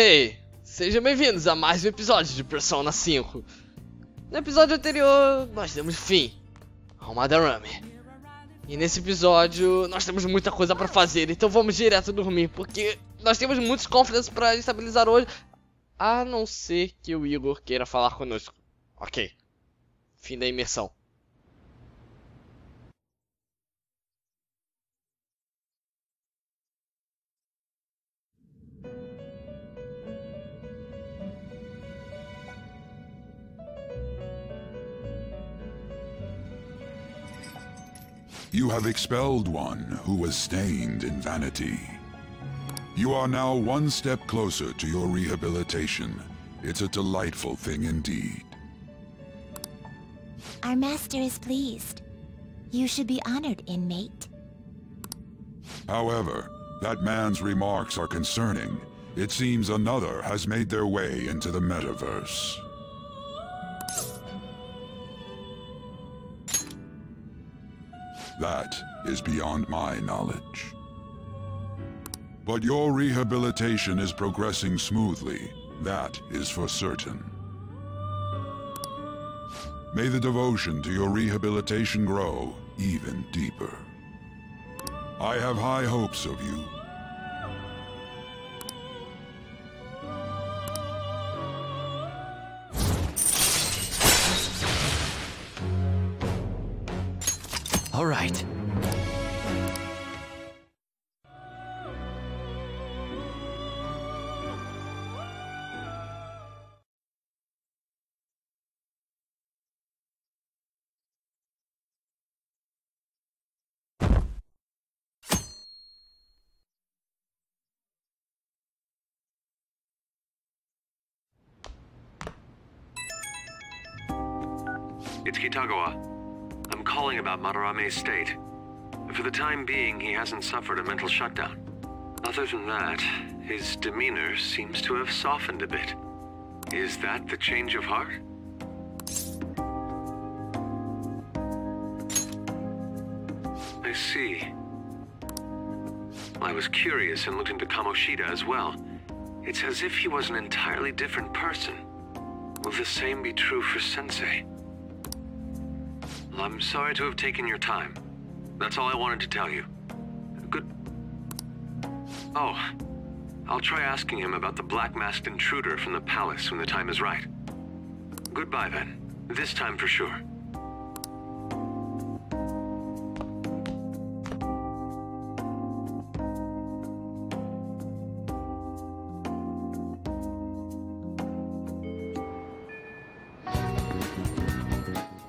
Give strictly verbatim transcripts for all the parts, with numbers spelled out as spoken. Hey, sejam bem-vindos a mais um episódio de Persona cinco. No episódio anterior, nós demos fim ao Madarame. E nesse episódio, nós temos muita coisa pra fazer, então vamos direto dormir, porque nós temos muitos conflitos pra estabilizar hoje. A não ser que o Igor queira falar conosco. Ok. Fim da imersão. You have expelled one who was stained in vanity. You are now one step closer to your rehabilitation. It's a delightful thing indeed. Our master is pleased. You should be honored, inmate. However, that man's remarks are concerning. It seems another has made their way into the metaverse. That is beyond my knowledge. But your rehabilitation is progressing smoothly. That is for certain. May the devotion to your rehabilitation grow even deeper. I have high hopes of you. All right. It's Kitagawa. I'm calling about Madarame's state. For the time being, he hasn't suffered a mental shutdown. Other than that, his demeanor seems to have softened a bit. Is that the change of heart? I see. I was curious and looked into Kamoshida as well. It's as if he was an entirely different person. Will the same be true for Sensei? I'm sorry to have taken your time. That's all I wanted to tell you. Good... Oh, I'll try asking him about the black-masked intruder from the palace when the time is right. Goodbye, then. This time for sure.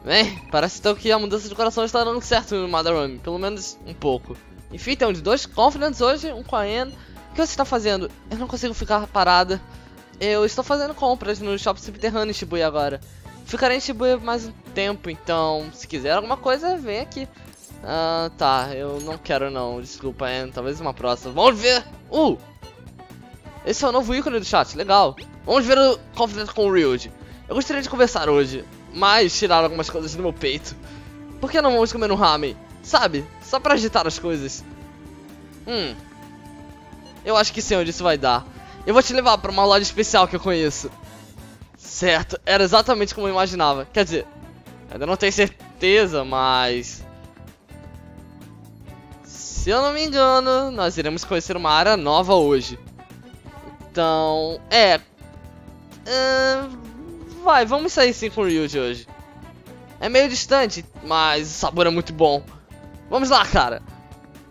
Bem, parece então que a mudança de coração está dando certo no Madarame, pelo menos um pouco. Enfim, temos dois Confidants hoje, um com a Anne. O que você está fazendo? Eu não consigo ficar parada. Eu estou fazendo compras no shopping subterrâneo em Shibuya agora. Ficarei em Shibuya mais um tempo, então se quiser alguma coisa, vem aqui. Ah, tá, eu não quero não, desculpa Anne, talvez uma próxima. Vamos ver! Uh! Esse é o novo ícone do chat, legal. Vamos ver o Confidant com o Ryuji. Eu gostaria de conversar hoje. Mas tiraram algumas coisas do meu peito. Por que não vamos comer um ramen? Sabe? Só pra agitar as coisas. Hum. Eu acho que sei onde isso vai dar. Eu vou te levar pra uma loja especial que eu conheço. Certo, era exatamente como eu imaginava. Quer dizer, ainda não tenho certeza, mas... Se eu não me engano, nós iremos conhecer uma área nova hoje. Então... É... Hum... Vai, vamos sair sim com o Ryuji hoje. É meio distante, mas o sabor é muito bom. Vamos lá, cara.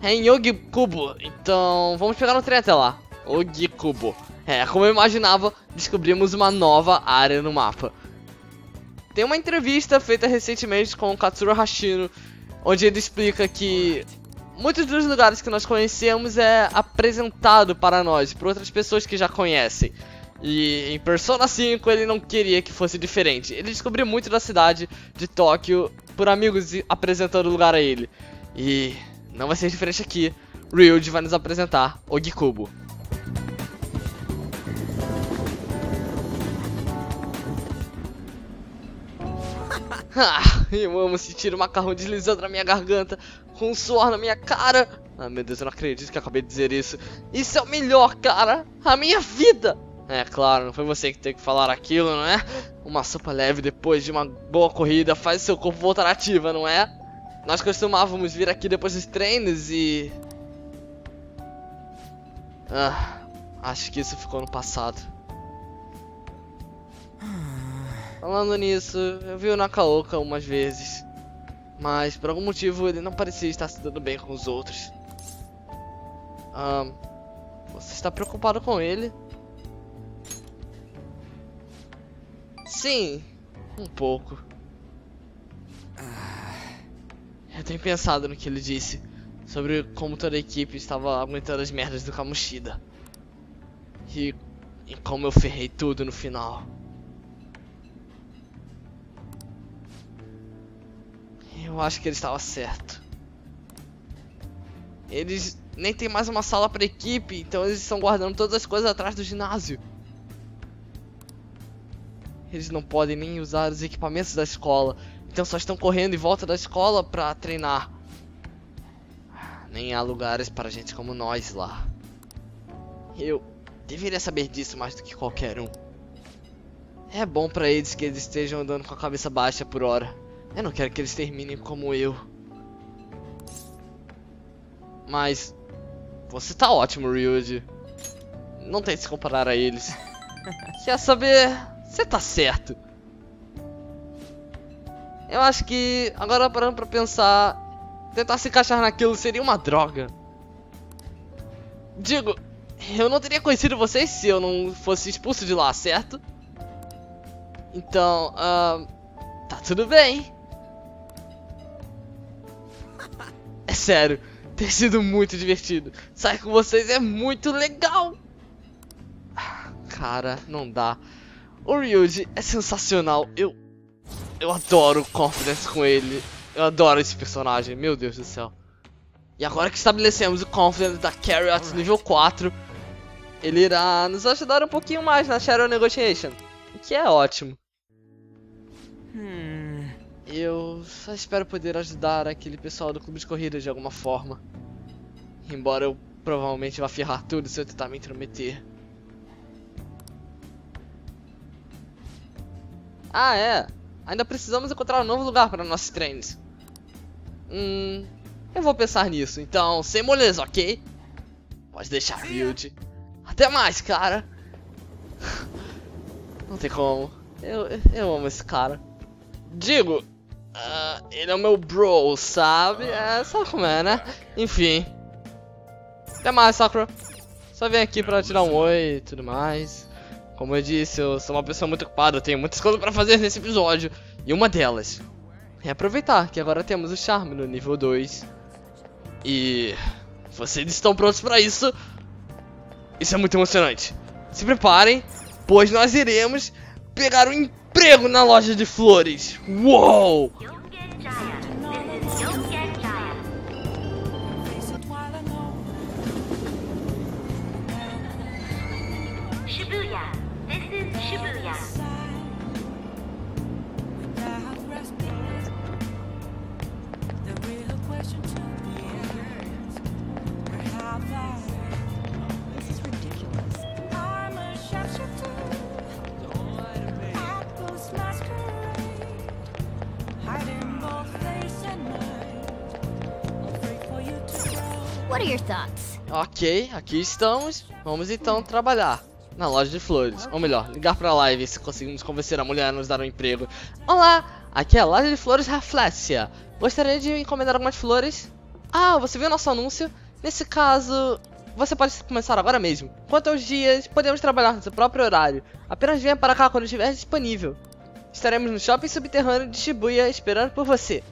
É em Yogikubo, então vamos pegar um trem até lá. Yogikubo. É, como eu imaginava, descobrimos uma nova área no mapa. Tem uma entrevista feita recentemente com o Katsura Hashino, onde ele explica que muitos dos lugares que nós conhecemos é apresentado para nós, por outras pessoas que já conhecem. E em Persona cinco ele não queria que fosse diferente. Ele descobriu muito da cidade de Tóquio por amigos apresentando o lugar a ele. E não vai ser diferente aqui. Ryuji vai nos apresentar Yogikubo. Ah, eu amo sentir o macarrão deslizando na minha garganta, com suor na minha cara. Ah, meu Deus, eu não acredito que eu acabei de dizer isso. Isso é o melhor, cara. A minha vida. É claro, não foi você que teve que falar aquilo, não é? Uma sopa leve depois de uma boa corrida faz seu corpo voltar ativa, não é? Nós costumávamos vir aqui depois dos treinos e... Ah, acho que isso ficou no passado. Falando nisso, eu vi o Nakaoka umas vezes, mas por algum motivo ele não parecia estar se dando bem com os outros. Ah, você está preocupado com ele? Sim, um pouco. Eu tenho pensado no que ele disse sobre como toda a equipe estava aguentando as merdas do Kamoshida e, e como eu ferrei tudo no final. Eu acho que ele estava certo. Eles nem tem mais uma sala para equipe, então eles estão guardando todas as coisas atrás do ginásio. Eles não podem nem usar os equipamentos da escola, então só estão correndo em volta da escola para treinar. Nem há lugares para gente como nós lá. Eu deveria saber disso mais do que qualquer um. É bom para eles que eles estejam andando com a cabeça baixa por hora. Eu não quero que eles terminem como eu. Mas... você tá ótimo, Ryuji. Não tente se comparar a eles. Quer saber? Você tá certo. Eu acho que... agora parando pra pensar... tentar se encaixar naquilo seria uma droga. Digo... eu não teria conhecido vocês se eu não fosse expulso de lá, certo? Então... Uh, tá tudo bem. É sério, tem sido muito divertido. Sair com vocês é muito legal. Cara, não dá. O Ryuji é sensacional. Eu eu adoro Confidence com ele. Eu adoro esse personagem, meu Deus do céu. E agora que estabelecemos o Confidence da Carrot nível quatro, ele irá nos ajudar um pouquinho mais na Shadow Negotiation, o que é ótimo. Hum. Eu só espero poder ajudar aquele pessoal do clube de corrida de alguma forma. Embora eu provavelmente vá ferrar tudo se eu tentar me intrometer. Ah é, ainda precisamos encontrar um novo lugar para nossos treinos. Hum, eu vou pensar nisso, então sem moleza, ok? Pode deixar, Ryuji. Até mais, cara. Não tem como, eu, eu amo esse cara. Digo, uh, ele é o meu bro, sabe? É, sabe como é, né? Enfim. Até mais, Sakura. Só vim aqui pra tirar um oi e tudo mais. Como eu disse, eu sou uma pessoa muito ocupada, eu tenho muitas coisas pra fazer nesse episódio. E uma delas é aproveitar que agora temos o charme no nível dois. E... vocês estão prontos pra isso? Isso é muito emocionante. Se preparem, pois nós iremos pegar o impacto emprego na loja de flores. Uou! Shibuya. This is Shibuya. This is ridiculous. I'm a chef. What are your thoughts? Ok, aqui estamos. Vamos então trabalhar na loja de flores. Ou melhor, ligar pra lá e ver se conseguimos convencer a mulher a nos dar um emprego. Olá, aqui é a loja de flores Reflexia. Gostaria de encomendar algumas flores? Ah, você viu nosso anúncio? Nesse caso, você pode começar agora mesmo. Quanto aos dias, podemos trabalhar no seu próprio horário. Apenas venha para cá quando estiver disponível. Estaremos no shopping subterrâneo de Shibuya esperando por você.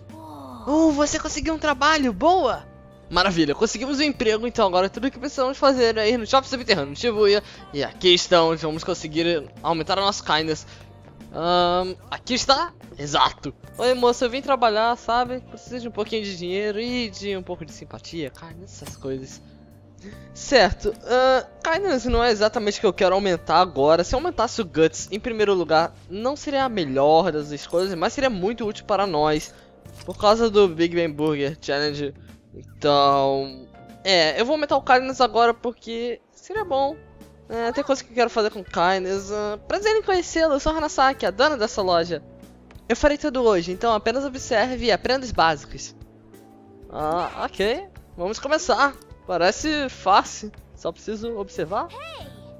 Oh, você conseguiu um trabalho, boa! Maravilha, conseguimos um emprego, então agora tudo o que precisamos fazer é ir no shopping subterrâneo de Shibuya. E aqui estamos, vamos conseguir aumentar a nossa kindness. um, Aqui está? Exato. Oi moça, eu vim trabalhar, sabe? Preciso de um pouquinho de dinheiro e de um pouco de simpatia, kindness, essas coisas. Certo, uh, kindness não é exatamente o que eu quero aumentar agora. Se eu aumentasse o guts em primeiro lugar, não seria a melhor das escolhas, mas seria muito útil para nós por causa do Big Bang Burger Challenge. Então, é, eu vou aumentar o kindness agora porque seria bom. É, tem coisa que eu quero fazer com Kindness. Uh, prazer em conhecê-lo, eu sou a Hanasaki, a dona dessa loja. Eu farei tudo hoje, então apenas observe e aprenda os básicos. Ah, ok. Vamos começar. Parece fácil. Só preciso observar.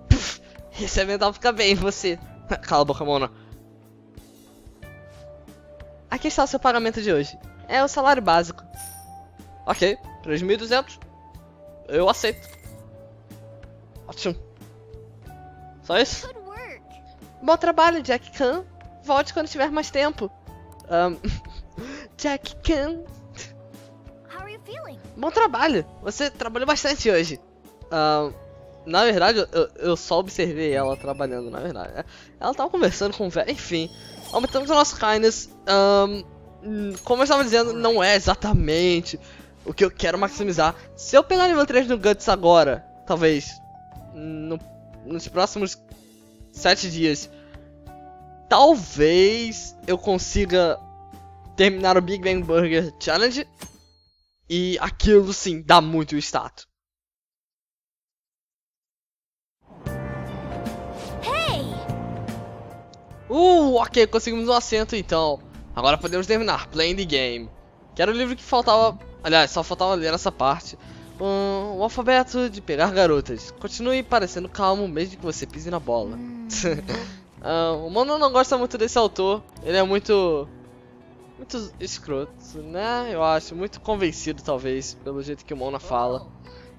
Puff, esse é mental, fica bem, você. Cala a boca, Mona. Aqui está o seu pagamento de hoje. É o salário básico. Ok, três mil e duzentos. Eu aceito. Ótimo. Só isso? Bom trabalho, Jack Khan. Volte quando tiver mais tempo. Um, Jack Khan. Bom trabalho. Você trabalhou bastante hoje. Um, na verdade, eu, eu só observei ela trabalhando, na verdade. Ela tava conversando com o velho. Enfim, aumentamos o nosso kindness. Um, como eu estava dizendo, não é exatamente o que eu quero maximizar. Se eu pegar nível três no Guts agora, talvez... No Nos próximos sete dias, talvez eu consiga terminar o Big Bang Burger Challenge. E aquilo sim dá muito status. Hey! Uh, ok, conseguimos um assento então. Agora podemos terminar. Playing the Game. Que era o livro que faltava. Aliás, só faltava ler essa parte. Um, o alfabeto de pegar garotas. Continue parecendo calmo mesmo que você pise na bola. um, o Mono não gosta muito desse autor. Ele é muito... Muito escroto, né? Eu acho. Muito convencido, talvez, pelo jeito que o Mono fala.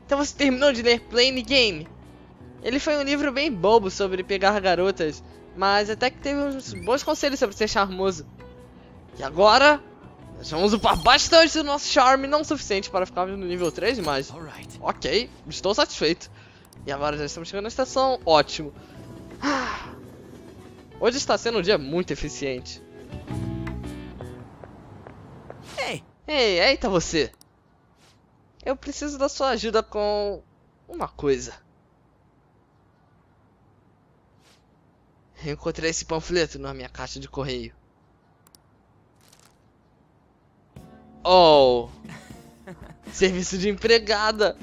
Então você terminou de ler Playing the Game. Ele foi um livro bem bobo sobre pegar garotas. Mas até que teve uns bons conselhos sobre ser charmoso. E agora... Nós vamos upar bastante do nosso charme, não o suficiente para ficarmos no nível três, mas... Ok, estou satisfeito. E agora já estamos chegando na estação, ótimo. Ah, hoje está sendo um dia muito eficiente. Ei, hey, eita você. Eu preciso da sua ajuda com... uma coisa. Eu encontrei esse panfleto na minha caixa de correio. Oh, serviço de empregada.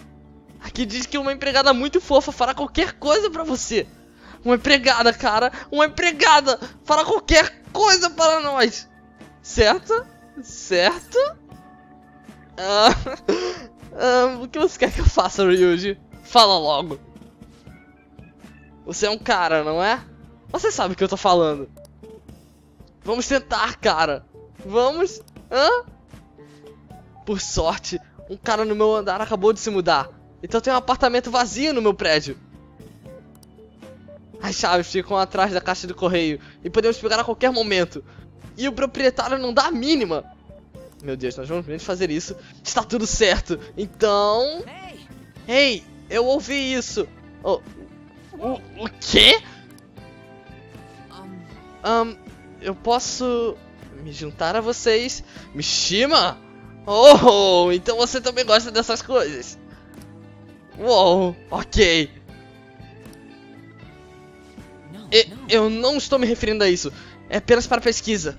Aqui diz que uma empregada muito fofa fará qualquer coisa pra você. Uma empregada, cara. Uma empregada fará qualquer coisa para nós. Certo? Certo? Uh, uh, o que você quer que eu faça, Ryuji? Fala logo. Você é um cara, não é? Você sabe o que eu tô falando. Vamos tentar, cara. Vamos... Hã? Por sorte, um cara no meu andar acabou de se mudar. Então tem um apartamento vazio no meu prédio. As chaves ficam atrás da caixa de correio e podemos pegar a qualquer momento. E o proprietário não dá a mínima. Meu Deus, nós vamos mesmo fazer isso. Está tudo certo. Então... Ei, hey, eu ouvi isso. Oh, o, o quê? Um, eu posso me juntar a vocês? Mishima? Oh, então você também gosta dessas coisas. Uou, ok. E, eu não estou me referindo a isso. É apenas para pesquisa.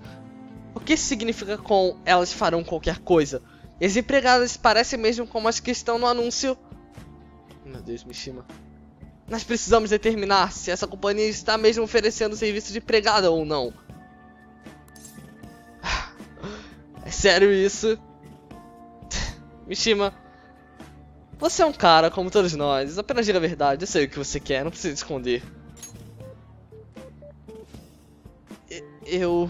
O que significa com elas farão qualquer coisa? As empregadas parecem mesmo como as que estão no anúncio. Meu Deus, Mishima. Nós precisamos determinar se essa companhia está mesmo oferecendo serviço de empregada ou não. É sério isso? Mishima, você é um cara como todos nós, apenas diga a verdade, eu sei o que você quer, não precisa esconder. Eu...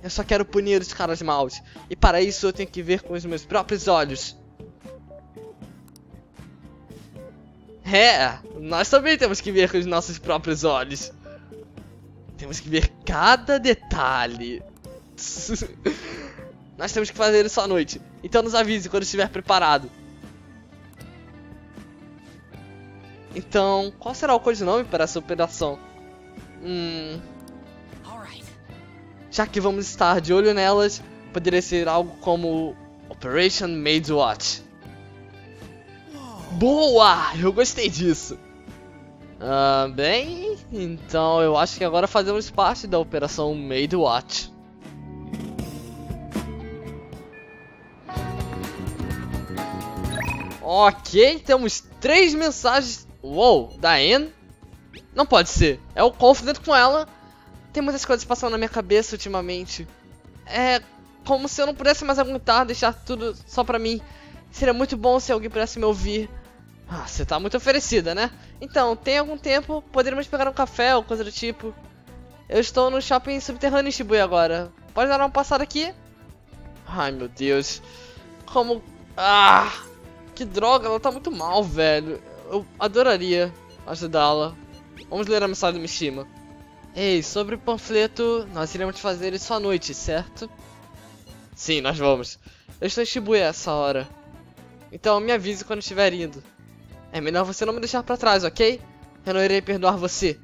Eu só quero punir os caras maus, e para isso eu tenho que ver com os meus próprios olhos. É, nós também temos que ver com os nossos próprios olhos. Temos que ver cada detalhe. Nós temos que fazer isso à noite. Então nos avise quando estiver preparado. Então, qual será o codinome para essa operação? Hum... Já que vamos estar de olho nelas, poderia ser algo como... Operation Maid Watch. Boa! Eu gostei disso. Ah, bem... Então eu acho que agora fazemos parte da Operação Maid Watch. Ok, temos três mensagens Uou, Diane? Não pode ser. É o Confident com ela. Tem muitas coisas passando na minha cabeça ultimamente. É como se eu não pudesse mais aguentar, deixar tudo só pra mim. Seria muito bom se alguém pudesse me ouvir. Ah, você tá muito oferecida, né? Então, tem algum tempo, poderíamos pegar um café ou coisa do tipo. Eu estou no shopping subterrâneo em Shibuya agora. Pode dar uma passada aqui? Ai, meu Deus. Como... Ah! Que droga, ela tá muito mal, velho. Eu adoraria ajudá-la. Vamos ler a mensagem do Mishima. Ei, sobre o panfleto, nós iremos fazer isso à noite, certo? Sim, nós vamos. Eu estou em Shibuya essa hora. Então me avise quando estiver indo. É melhor você não me deixar pra trás, ok? Eu não irei perdoar você.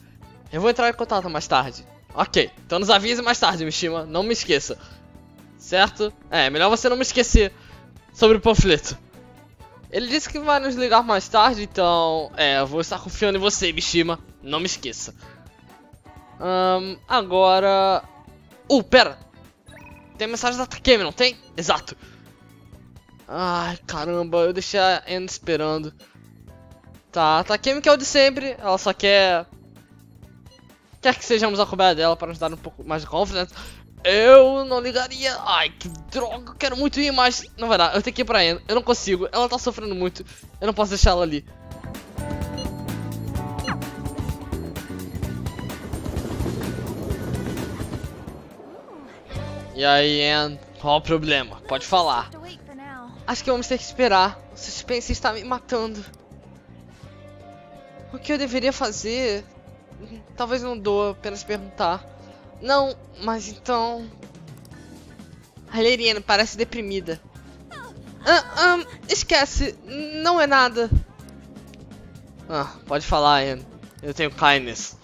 Eu vou entrar em contato mais tarde. Ok, então nos avise mais tarde, Mishima. Não me esqueça. Certo? É, é melhor você não me esquecer sobre o panfleto. Ele disse que vai nos ligar mais tarde, então... É, eu vou estar confiando em você, Mishima. Não me esqueça. Hum, agora... Uh, pera! Tem mensagem da Takemi, não tem? Exato. Ai, caramba, eu deixei a Anne esperando. Tá, a Takemi que é o de sempre. Ela só quer... Quer que sejamos a coberta dela para nos dar um pouco mais de confiança. Eu não ligaria. Ai, que droga. Quero muito ir, mas não vai dar. Eu tenho que ir pra Anne. Eu não consigo. Ela tá sofrendo muito. Eu não posso deixar ela ali. E aí, Anne? Qual o problema? Pode falar. Acho que vamos ter que esperar. O suspense está me matando. O que eu deveria fazer? Talvez não doa apenas perguntar. Não, mas então... A Leriana parece deprimida. Ah, ah, esquece, não é nada. Ah, pode falar, Anne. Eu tenho kindness.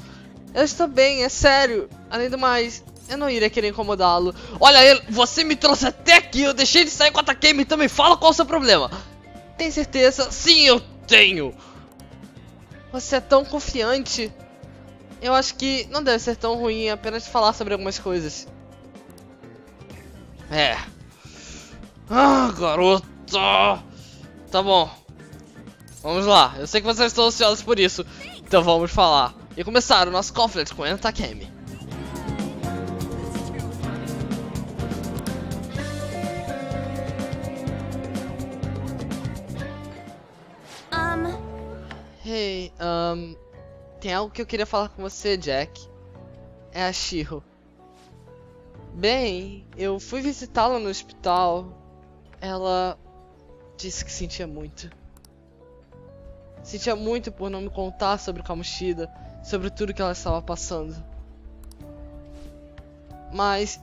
Eu estou bem, é sério. Além do mais, eu não iria querer incomodá-lo. Olha ele, você me trouxe até aqui. Eu deixei de sair com a Takemi também. Fala qual é o seu problema. Tem certeza? Sim, eu tenho. Você é tão confiante. Eu acho que não deve ser tão ruim apenas falar sobre algumas coisas. É. Ah, garota. Tá bom. Vamos lá. Eu sei que vocês estão ansiosos por isso. Então vamos falar. E começar o nosso conflito com a Takemi. Um... Hey, um... Tem algo que eu queria falar com você, Jack. É a Shiro. Bem, eu fui visitá-la no hospital. Ela disse que sentia muito. Sentia muito por não me contar sobre Kamoshida, sobre tudo que ela estava passando. Mas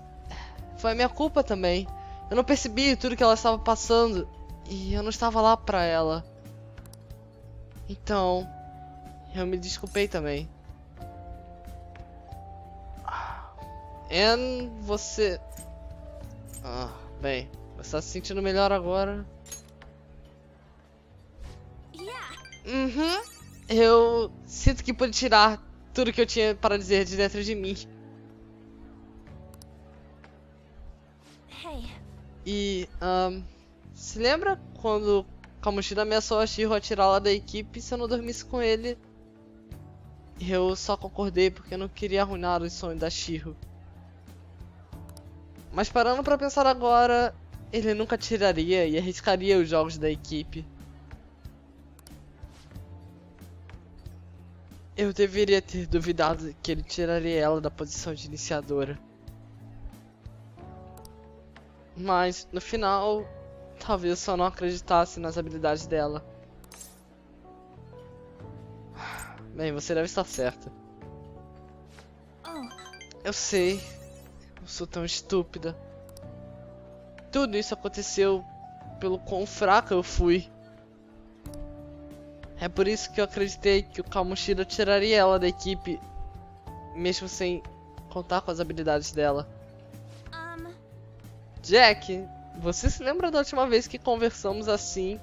foi a minha culpa também. Eu não percebi tudo que ela estava passando e eu não estava lá pra ela. Então... Eu me desculpei também. Anne, você... Ah, bem. Você tá se sentindo melhor agora? Uhum. Eu sinto que pude tirar tudo que eu tinha para dizer de dentro de mim. E, um, se lembra quando Kamoshida ameaçou a Shiro a tirá-la da equipe se eu não dormisse com ele? Eu só concordei porque eu não queria arruinar os sonhos da Shiro. Mas parando pra pensar agora, ele nunca tiraria e arriscaria os jogos da equipe. Eu deveria ter duvidado que ele tiraria ela da posição de iniciadora. Mas, no final, talvez eu só não acreditasse nas habilidades dela. Bem, você deve estar certa. Eu sei. Eu sou tão estúpida. Tudo isso aconteceu pelo quão fraca eu fui. É por isso que eu acreditei que o Kamoshida tiraria ela da equipe, mesmo sem contar com as habilidades dela. Um... Jack, você se lembra da última vez que conversamos assim?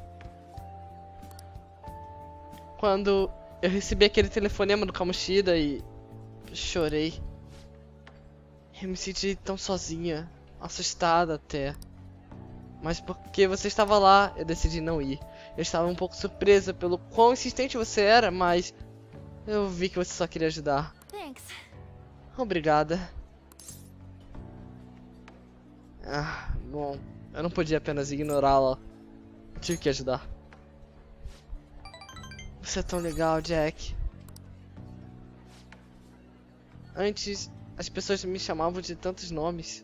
Quando... Eu recebi aquele telefonema do Kamoshida e... chorei. Eu me senti tão sozinha, assustada até. Mas porque você estava lá, eu decidi não ir. Eu estava um pouco surpresa pelo quão insistente você era, mas eu vi que você só queria ajudar. Obrigada. Ah, bom, eu não podia apenas ignorá-la. Tive que ajudar. Você é tão legal, Jack. Antes, as pessoas me chamavam de tantos nomes.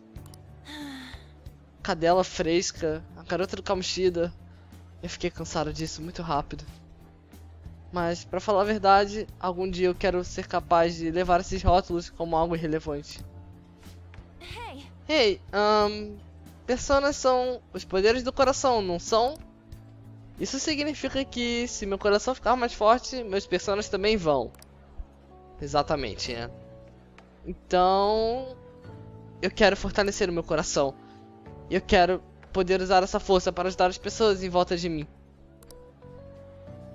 Cadela fresca, a garota do Camchida. Eu fiquei cansado disso muito rápido. Mas, pra falar a verdade, algum dia eu quero ser capaz de levar esses rótulos como algo irrelevante. Ei, hey, um, personas são os poderes do coração, não são? Isso significa que, se meu coração ficar mais forte, meus personas também vão. Exatamente, né? Então, eu quero fortalecer o meu coração. Eu quero poder usar essa força para ajudar as pessoas em volta de mim.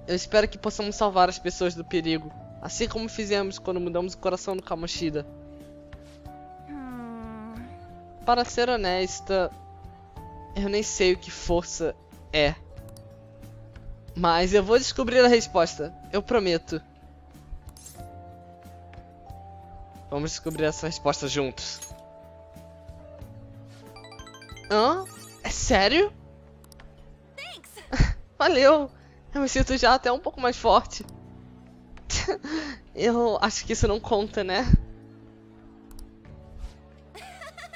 Eu espero que possamos salvar as pessoas do perigo, assim como fizemos quando mudamos o coração do Kamoshida. Para ser honesta, eu nem sei o que força é. Mas eu vou descobrir a resposta, eu prometo. Vamos descobrir essa resposta juntos. Hã? É sério? Valeu! Eu me sinto já até um pouco mais forte. Eu acho que isso não conta, né?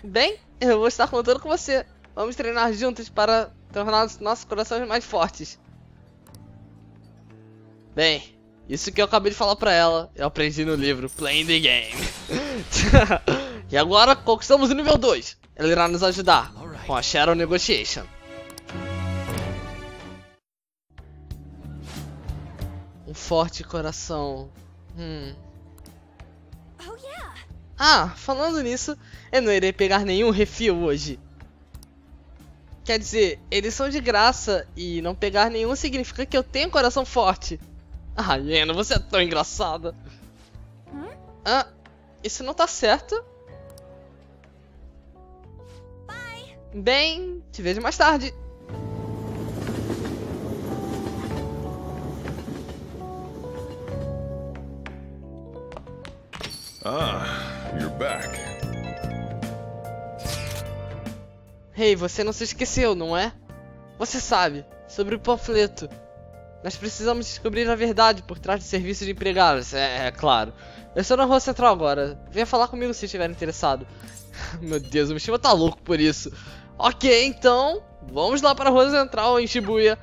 Bem, eu vou estar contando com você. Vamos treinar juntos para tornar os nossos corações mais fortes. Bem, isso que eu acabei de falar pra ela, eu aprendi no livro Playing the Game. E agora conquistamos o nível dois. Ele irá nos ajudar com a Shadow Negotiation. Um forte coração. Hum. Oh, yeah. Ah, falando nisso, eu não irei pegar nenhum refil hoje. Quer dizer, eles são de graça e não pegar nenhum significa que eu tenho coração forte. Ah, Lena, você é tão engraçada. Hum? Ah, isso não tá certo. Bye. Bem, te vejo mais tarde. Ah, you're back. Hey, você não se esqueceu, não é? Você sabe, sobre o panfleto. Nós precisamos descobrir a verdade por trás do serviço de empregados, é, é claro. Eu estou na rua central agora. Venha falar comigo se estiver interessado. Meu Deus, o Mishiba tá louco por isso. Ok, então, vamos lá para a rua central em Shibuya.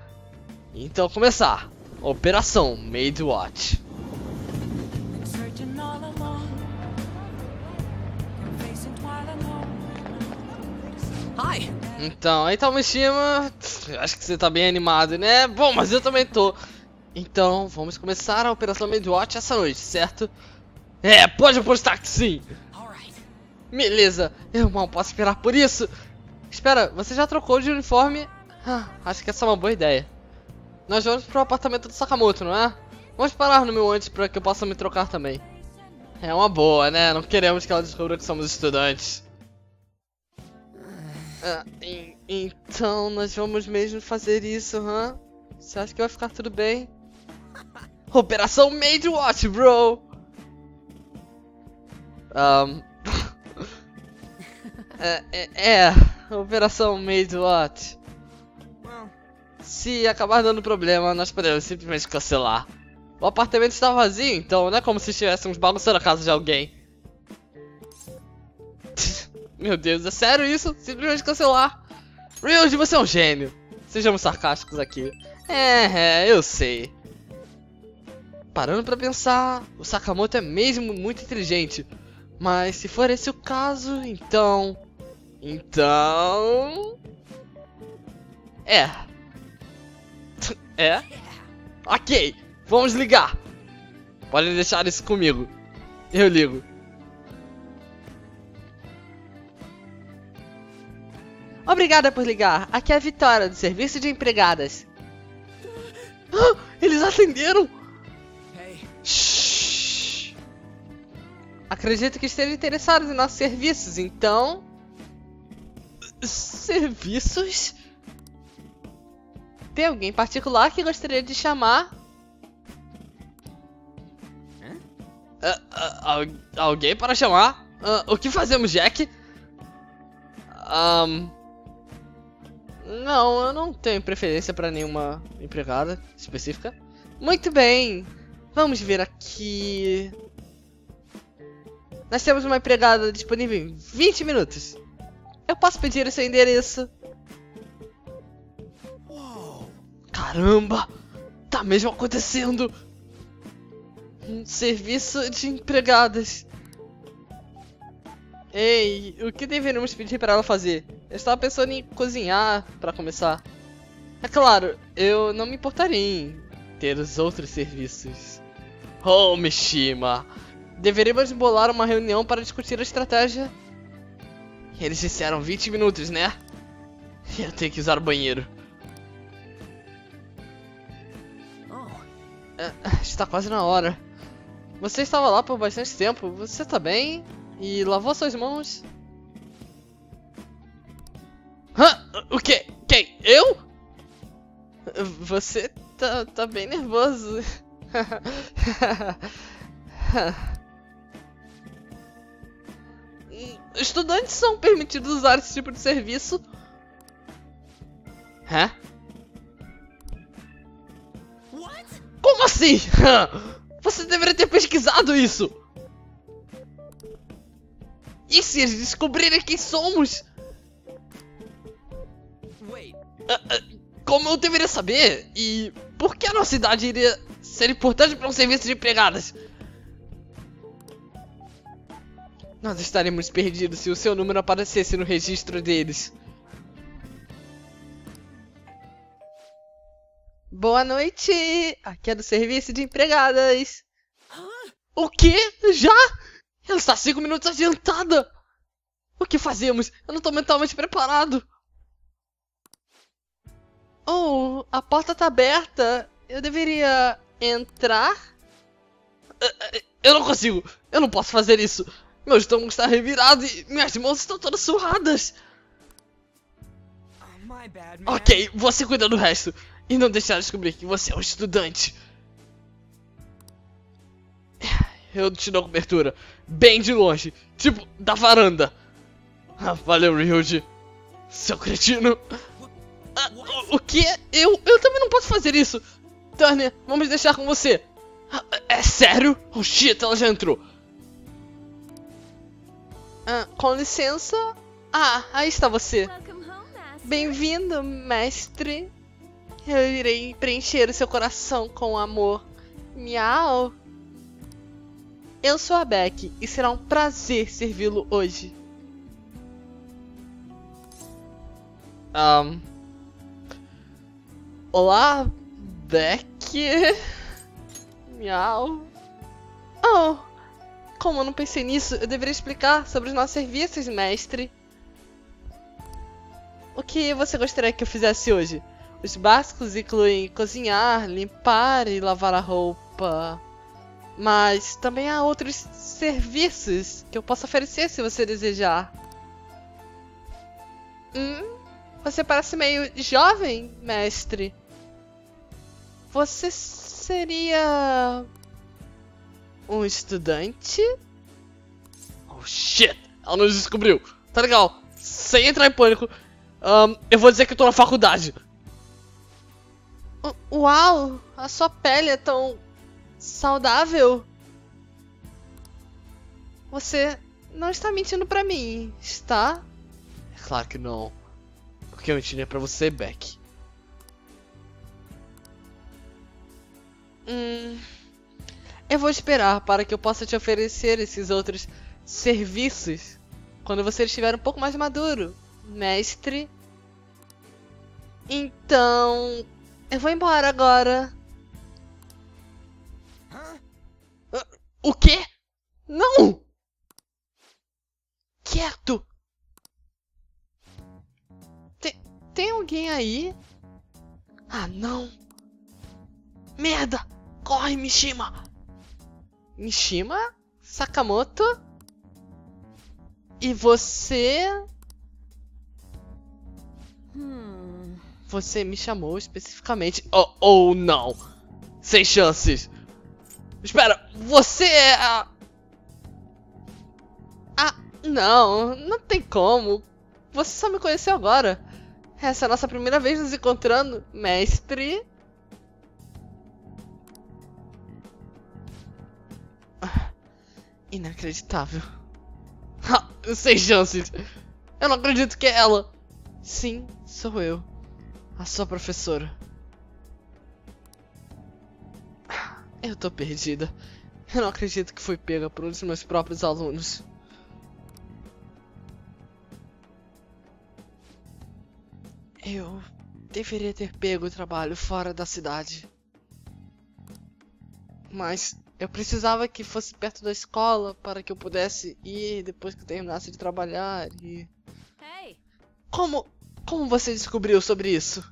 Então, começar. Operação Maid Watch. Então, aí tá o Mishima. Acho que você tá bem animado, né? Bom, mas eu também tô. Então, vamos começar a Operação Maid Watch essa noite, certo? É, pode apostar que sim! Beleza, eu mal posso esperar por isso! Espera, você já trocou de uniforme? Ah, acho que essa é uma boa ideia. Nós vamos pro apartamento do Sakamoto, não é? Vamos parar no meu antes pra que eu possa me trocar também. É uma boa, né? Não queremos que ela descubra que somos estudantes. Ah, e, então nós vamos mesmo fazer isso, hã? Você acha que vai ficar tudo bem? Operação Maid Watch, bro! Um... é, é, é, Operação Maid Watch. Se acabar dando problema, nós podemos simplesmente cancelar. O apartamento está vazio, então não é como se estivéssemos bagunçando a casa de alguém. Meu Deus, é sério isso? Simplesmente cancelar. Ryuji, você é um gênio. Sejamos sarcásticos aqui. É, é, eu sei. Parando pra pensar, o Sakamoto é mesmo muito inteligente. Mas se for esse o caso, então... Então... É. É? Ok, vamos ligar. Podem deixar isso comigo. Eu ligo. Obrigada por ligar. Aqui é a Vitória, do Serviço de Empregadas. Ah, eles atenderam! Hey. Shhh. Acredito que estejam interessados em nossos serviços, então... Serviços? Tem alguém em particular que gostaria de chamar? Uh, uh, uh, alguém para chamar? Uh, o que fazemos, Jack? Um, não, eu não tenho preferência para nenhuma empregada específica. Muito bem, vamos ver aqui. Nós temos uma empregada disponível em vinte minutos. Eu posso pedir o seu endereço? Uou. Caramba, tá mesmo acontecendo. Um serviço de empregadas. Ei, o que deveríamos pedir para ela fazer? Eu estava pensando em cozinhar para começar. É claro, eu não me importaria em ter os outros serviços. Oh, Mishima. Deveríamos bolar uma reunião para discutir a estratégia. Eles disseram vinte minutos, né? Eu tenho que usar o banheiro. Oh. Está quase na hora. Você estava lá por bastante tempo. Você está bem? E lavou suas mãos? Hã? O quê? Quem? Eu? Você tá, tá bem nervoso. Estudantes são permitidos usar esse tipo de serviço? Hã? What? Como assim? Você deveria ter pesquisado isso! E se eles descobrirem quem somos? Wait. Como eu deveria saber? E por que a nossa idade iria ser importante para um serviço de empregadas? Nós estaremos perdidos se o seu número aparecesse no registro deles. Boa noite! Aqui é do serviço de empregadas. O quê? Já? Ela está cinco minutos adiantada! O que fazemos? Eu não estou mentalmente preparado! Oh, a porta está aberta! Eu deveria entrar? Eu não consigo! Eu não posso fazer isso! Meu estômago está revirado e minhas mãos estão todas surradas! Oh, my bad, man. Ok, você cuida do resto! E não deixar descobrir que você é um estudante! Eu te dou cobertura, bem de longe, tipo, da varanda. Ah, valeu, Ryuji, seu cretino. Ah, o, o que? Eu, eu também não posso fazer isso. Tânia, vamos deixar com você. Ah, é sério? Oh, shit, ela já entrou. Ah, com licença. Ah, aí está você. Bem-vindo, mestre. Eu irei preencher o seu coração com amor. Miau. Eu sou a Beck e será um prazer servi-lo hoje. Um... Olá, Beck. Miau. Oh, como eu não pensei nisso, eu deveria explicar sobre os nossos serviços, mestre. O que você gostaria que eu fizesse hoje? Os básicos incluem cozinhar, limpar e lavar a roupa. Mas também há outros serviços que eu posso oferecer se você desejar. Hum? Você parece meio jovem, mestre. Você seria... um estudante? Oh, shit! Ela nos descobriu. Tá legal. Sem entrar em pânico, um, eu vou dizer que eu tô na faculdade. Uau! A sua pele é tão... saudável? Você não está mentindo pra mim, está? É claro que não. Porque eu mentiria pra você, Beck. Hum... Eu vou esperar para que eu possa te oferecer esses outros serviços quando você estiver um pouco mais maduro, mestre. Então... eu vou embora agora. O quê? Não! Quieto! Tem, tem alguém aí? Ah, não! Merda! Corre, Mishima! Mishima? Sakamoto? E você? Hum. Você me chamou especificamente. Oh, oh não. Sem chances. Espera, você é a... Ah, não, não tem como. Você só me conheceu agora. Essa é a nossa primeira vez nos encontrando, mestre. Inacreditável. Ha, sem chances. Eu não acredito que é ela. Sim, sou eu. A sua professora. Eu tô perdida. Eu não acredito que fui pega por um dos meus próprios alunos. Eu deveria ter pego o trabalho fora da cidade. Mas eu precisava que fosse perto da escola para que eu pudesse ir depois que eu terminasse de trabalhar e... Hey. Como... Como você descobriu sobre isso?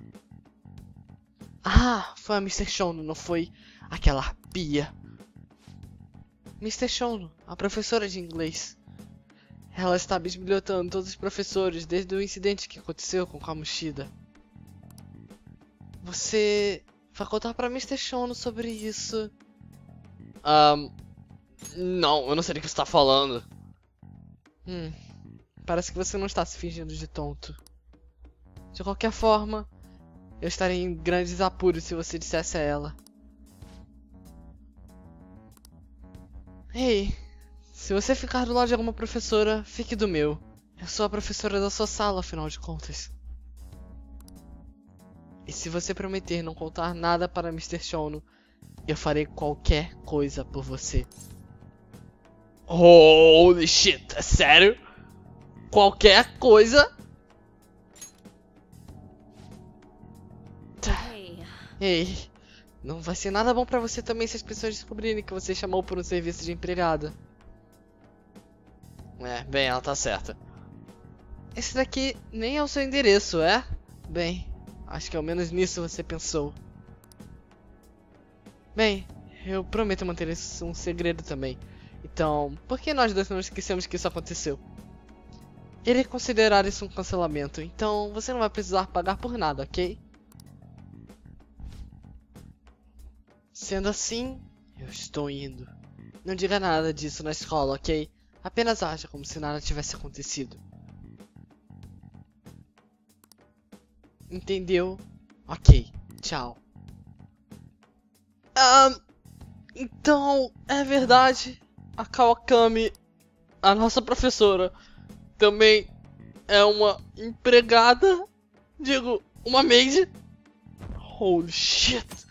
Ah, foi a mister Shono, não foi aquela arpia. mister Shono, a professora de inglês. Ela está bisbilhotando todos os professores desde o incidente que aconteceu com Kamushida. Você vai contar pra mister Shono sobre isso? Um, não, eu não sei do que você está falando. Hum, parece que você não está se fingindo de tonto. De qualquer forma, eu estaria em grandes apuros se você dissesse a ela. Ei, se você ficar do lado de alguma professora, fique do meu. Eu sou a professora da sua sala, afinal de contas. E se você prometer não contar nada para mister Shono, eu farei qualquer coisa por você. Holy shit, é sério? Qualquer coisa? Ei, não vai ser nada bom pra você também se as pessoas descobrirem que você chamou por um serviço de empregada. É, bem, ela tá certa. Esse daqui nem é o seu endereço, é? Bem, acho que ao menos nisso você pensou. Bem, eu prometo manter isso um segredo também. Então, por que nós dois não esquecemos que isso aconteceu? Irei considerar isso um cancelamento, então você não vai precisar pagar por nada, ok? Sendo assim, eu estou indo. Não diga nada disso na escola, ok? Apenas aja como se nada tivesse acontecido. Entendeu? Ok, tchau. Ah, então, é verdade. A Kawakami, a nossa professora, também é uma empregada. Digo, uma maid. Holy shit.